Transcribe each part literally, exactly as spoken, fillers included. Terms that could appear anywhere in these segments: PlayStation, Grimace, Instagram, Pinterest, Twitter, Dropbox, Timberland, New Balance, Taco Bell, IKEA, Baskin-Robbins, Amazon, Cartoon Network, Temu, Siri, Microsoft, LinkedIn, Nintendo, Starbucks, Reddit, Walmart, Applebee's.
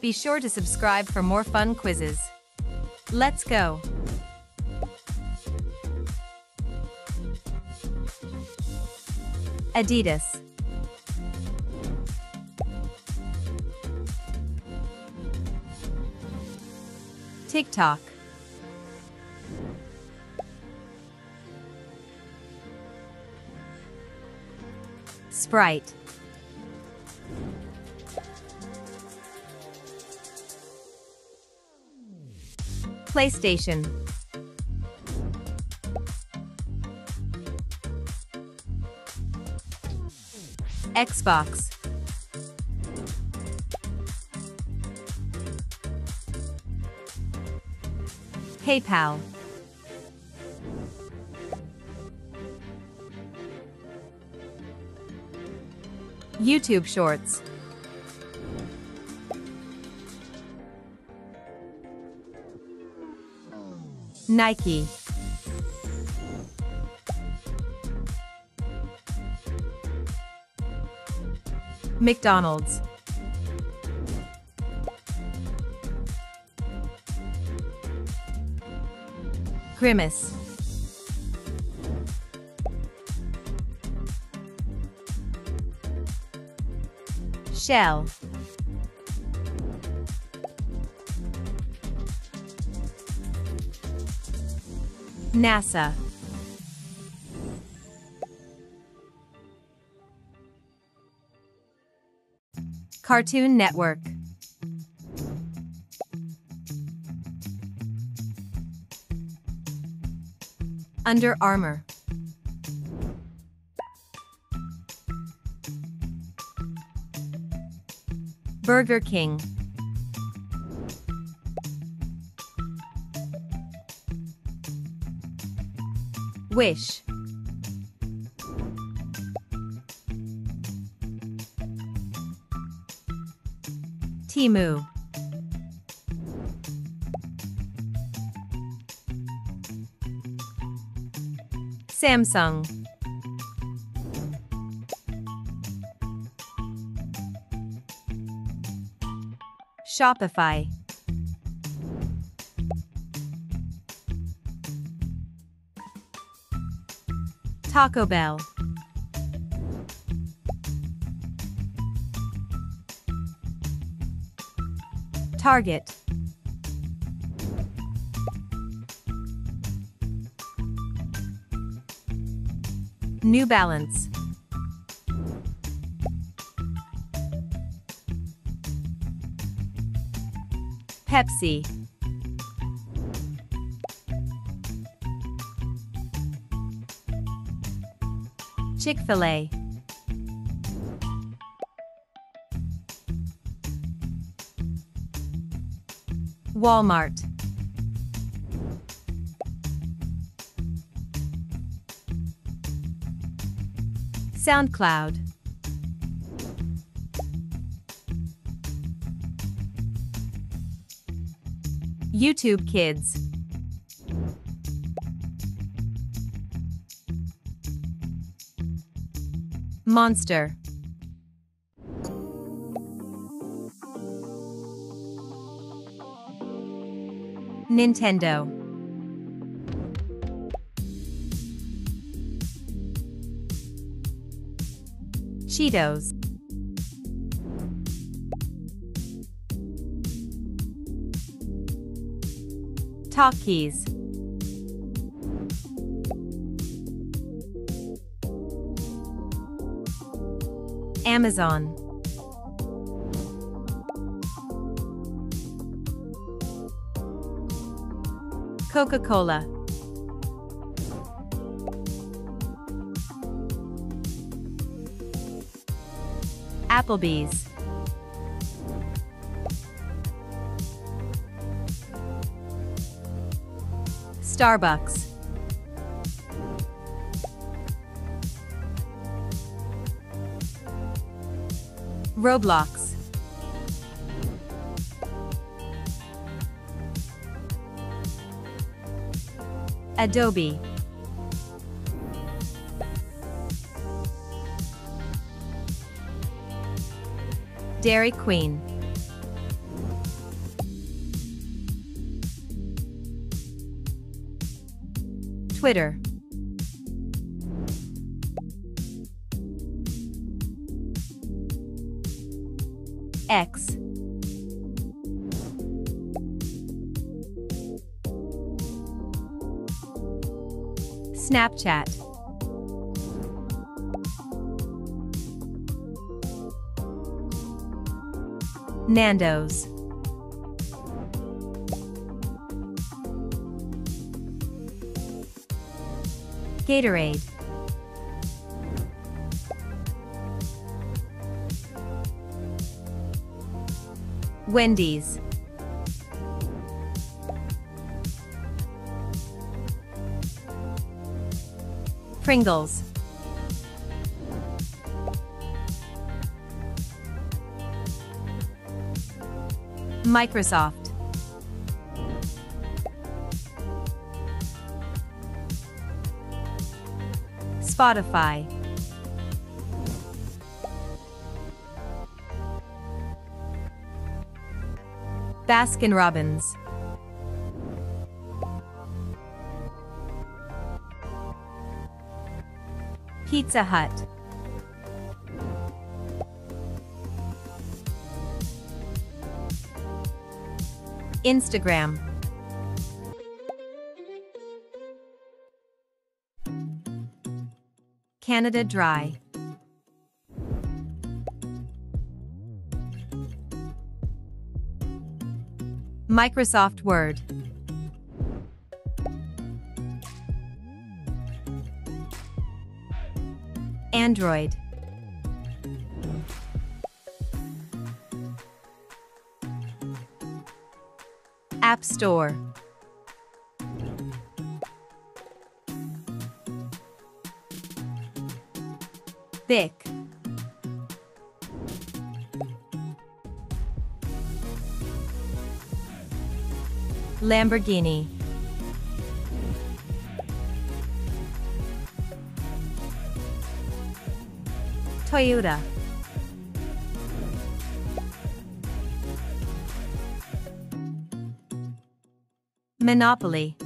Be sure to subscribe for more fun quizzes. Let's go! Adidas. TikTok. Sprite. PlayStation. Xbox. PayPal. YouTube Shorts. Nike. McDonald's. Grimace. Shell. NASA. Cartoon Network. Under Armour. Burger King. Wish. Temu. Samsung. Shopify. Taco Bell. Target. New Balance. Pepsi. Chick-fil-A. Walmart. SoundCloud. YouTube Kids. Monster. Nintendo. Cheetos. Takis. Amazon. Coca-Cola. Applebee's. Starbucks. Roblox. Adobe. Dairy Queen. Twitter. X. Snapchat. Nando's. Gatorade. Wendy's. Pringles. Microsoft. Spotify. Baskin-Robbins. Pizza Hut. Instagram. Canada Dry. Microsoft Word. Android. App Store. Bic. Lamborghini. Toyota. Monopoly.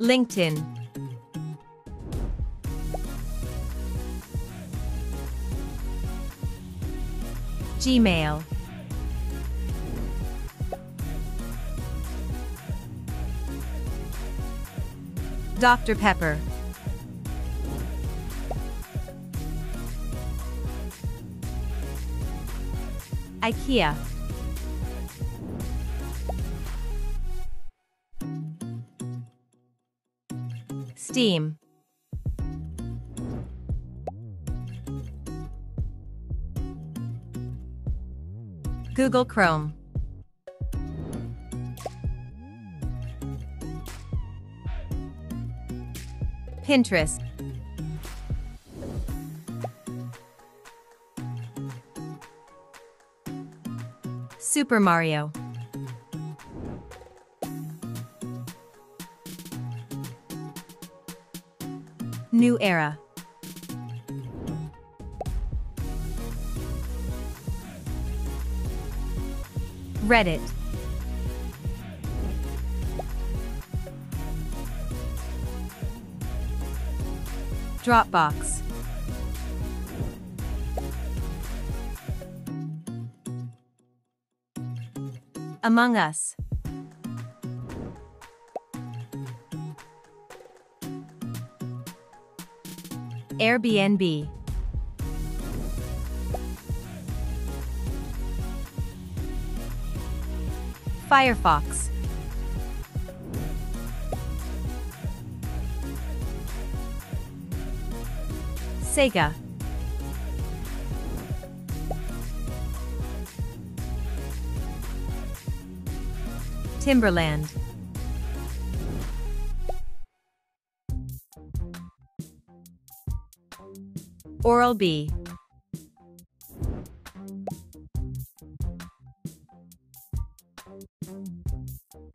LinkedIn. Gmail. Doctor Pepper. IKEA. Steam. Google Chrome. Pinterest. Super Mario. New Era. Reddit. Dropbox. Among Us. Airbnb. Firefox. Sega. Timberland. Oral-B.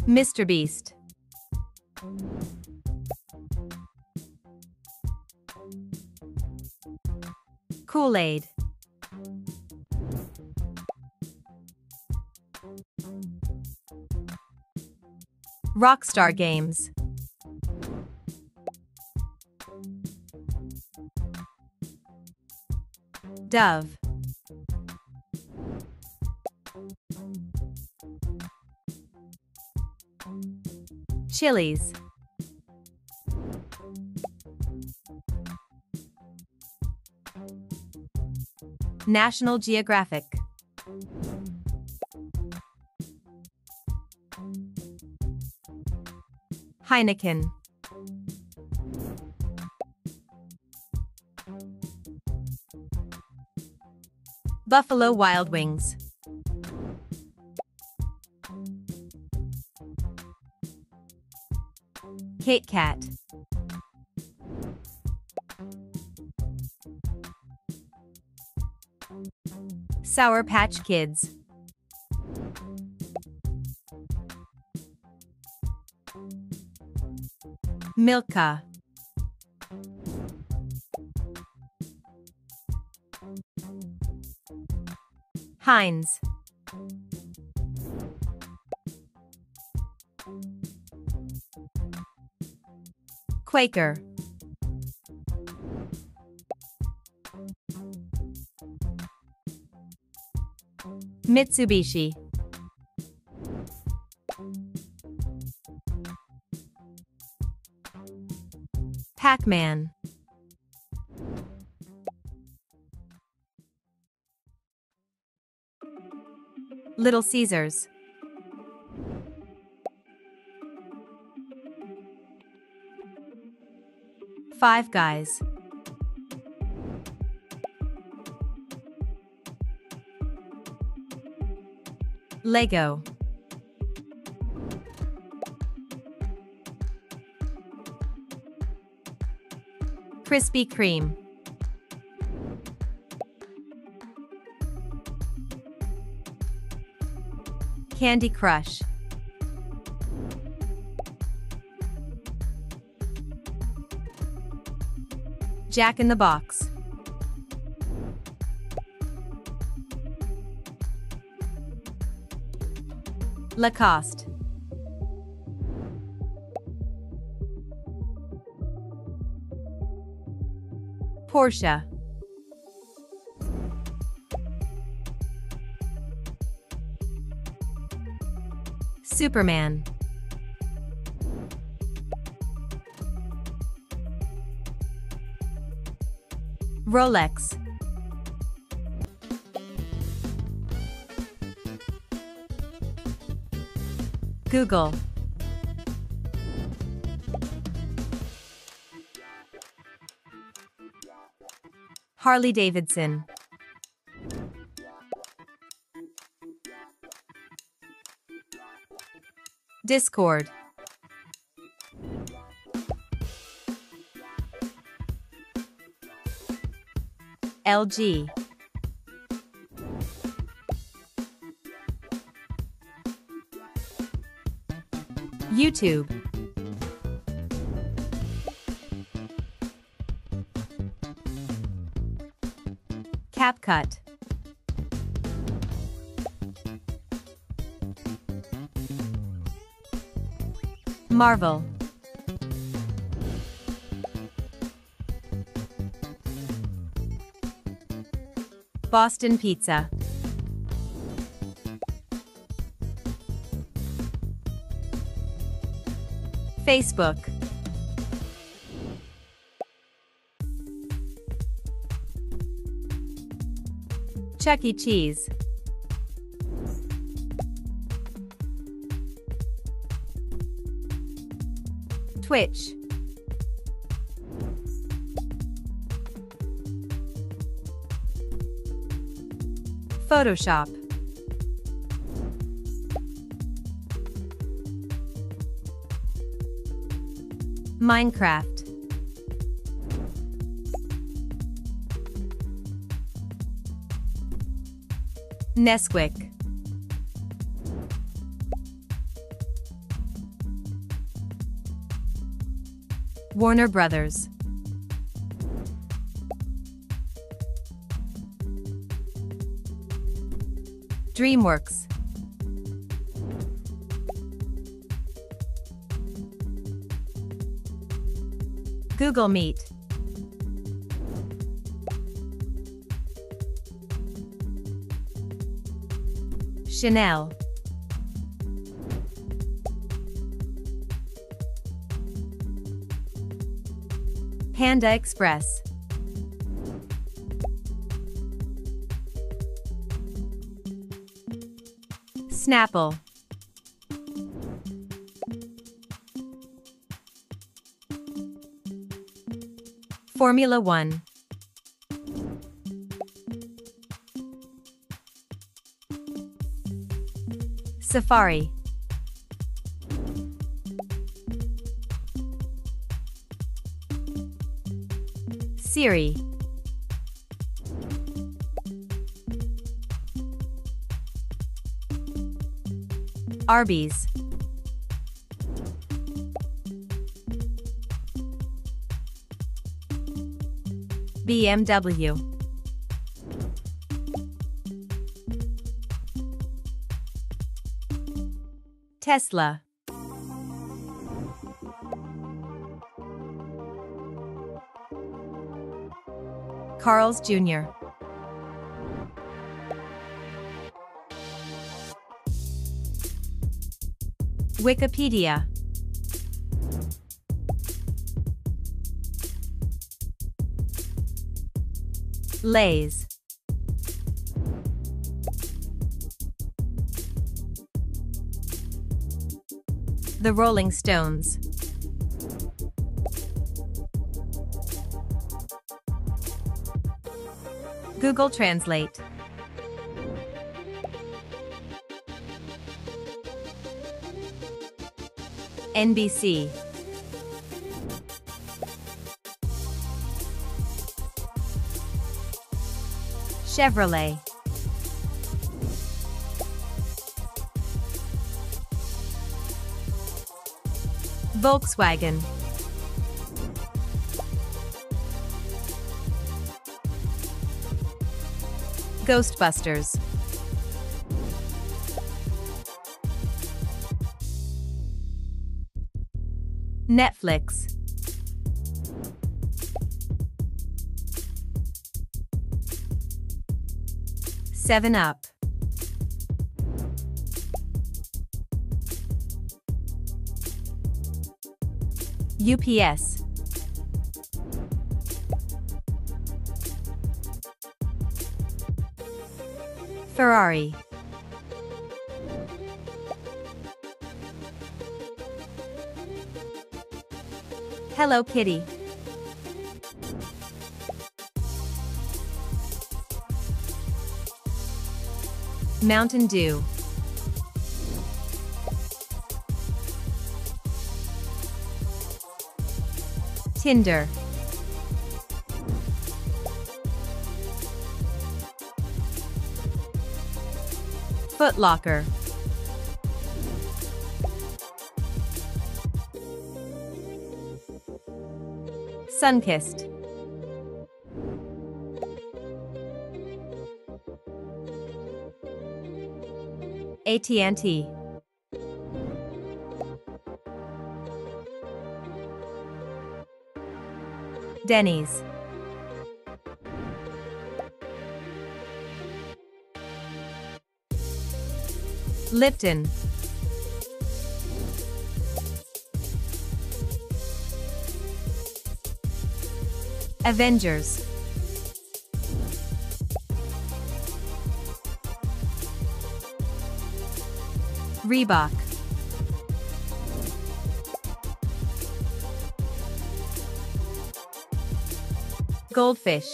Mister Beast. Kool-Aid. Rockstar Games. Dove. Chili's. National Geographic. Heineken. Buffalo Wild Wings. Kit Kat. Sour Patch Kids. Milka. Heinz. Quaker. Mitsubishi. Pac-Man. Little Caesars. Five Guys. Lego. Krispy Kreme. Candy Crush. Jack in the Box. Lacoste. Porsche. Superman. Rolex. Google. Harley Davidson. Discord. L G. YouTube. CapCut. Marvel. Boston Pizza. Facebook. Chuck E. Cheese. Twitch. Photoshop. Minecraft. Nesquik. Warner Brothers. DreamWorks. Google Meet. Chanel. Panda Express. Snapple. Formula One. Safari. Siri. Arby's. B M W. Tesla. Carl's Junior Wikipedia. Lay's. The Rolling Stones. Google Translate. N B C. Chevrolet. Volkswagen. Ghostbusters. Netflix. seven up. U P S. Ferrari. Hello Kitty. Mountain Dew. Tinder. Foot Locker. Sunkist. A T and T. Denny's. Lipton. Avengers. Reebok. Goldfish.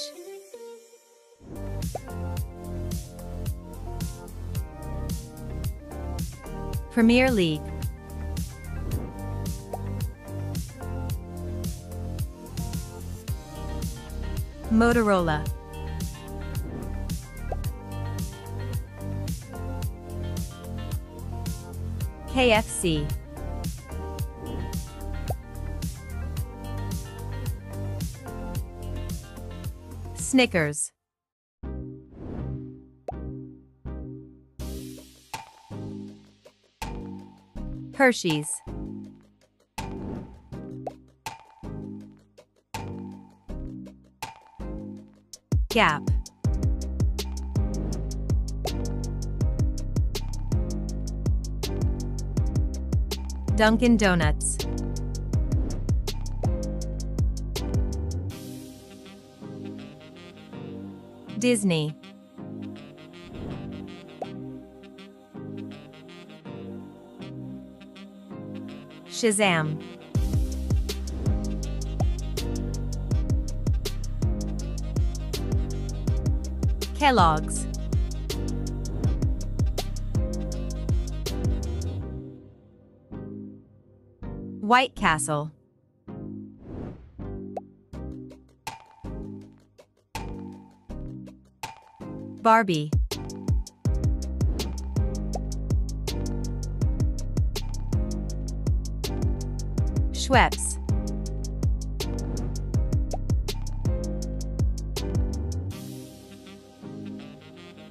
Premier League. Motorola. K F C. Snickers. Hershey's. Gap. Dunkin' Donuts. Disney. Shazam. Kellogg's. White Castle. Barbie. Schweppes.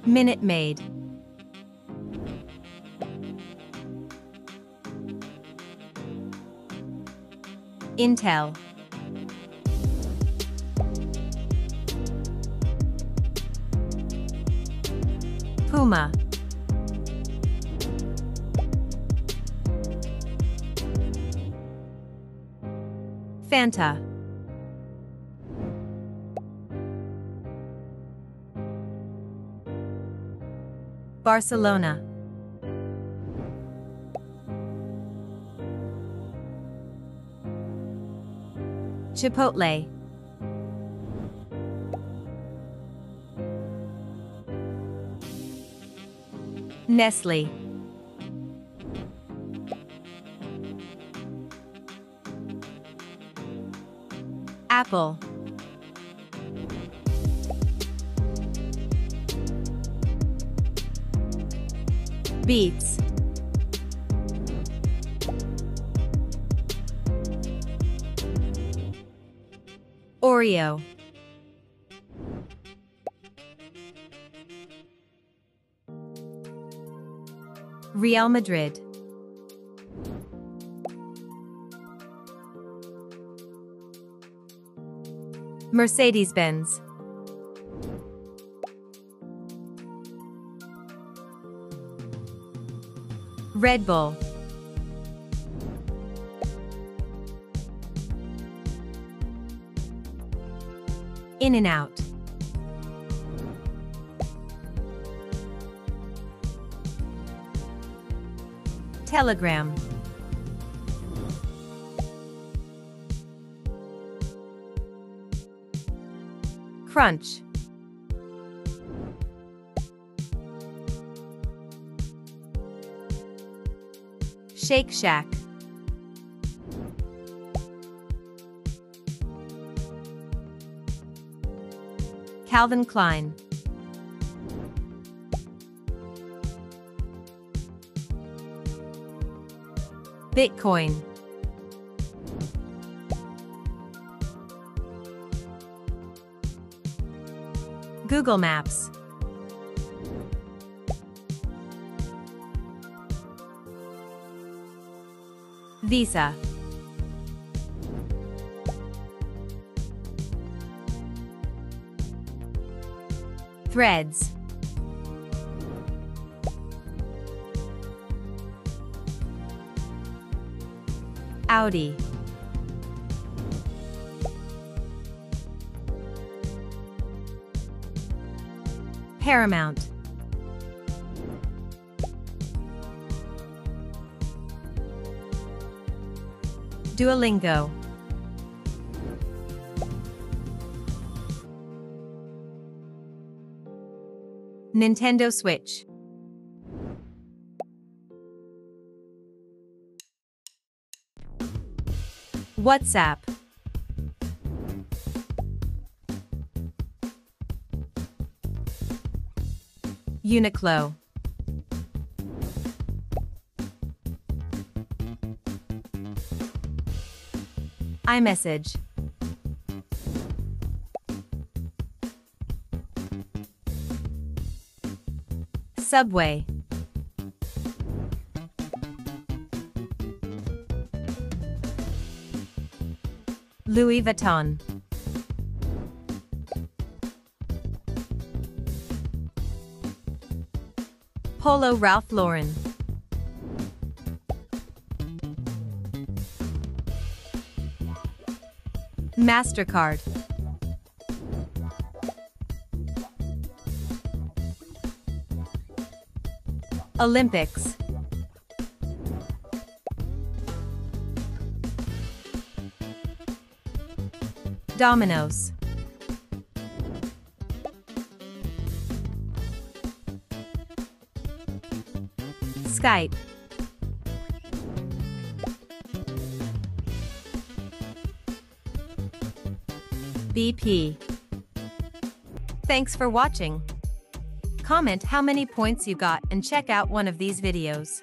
Minute Maid. Intel. Puma. Fanta. Barcelona. Chipotle. Nestle. Apple. Beats. Oreo. Real Madrid. Mercedes-Benz. Red Bull. In-N-Out. Telegram. Crunch. Shake Shack. Calvin Klein. Bitcoin. Google Maps. Visa. Threads. Audi. Paramount. Duolingo. Nintendo Switch. WhatsApp. Uniqlo. iMessage. Subway. Louis Vuitton. Polo Ralph Lauren. Mastercard. Olympics. Domino's. Skype. B P. Thanks for watching. Comment how many points you got and check out one of these videos.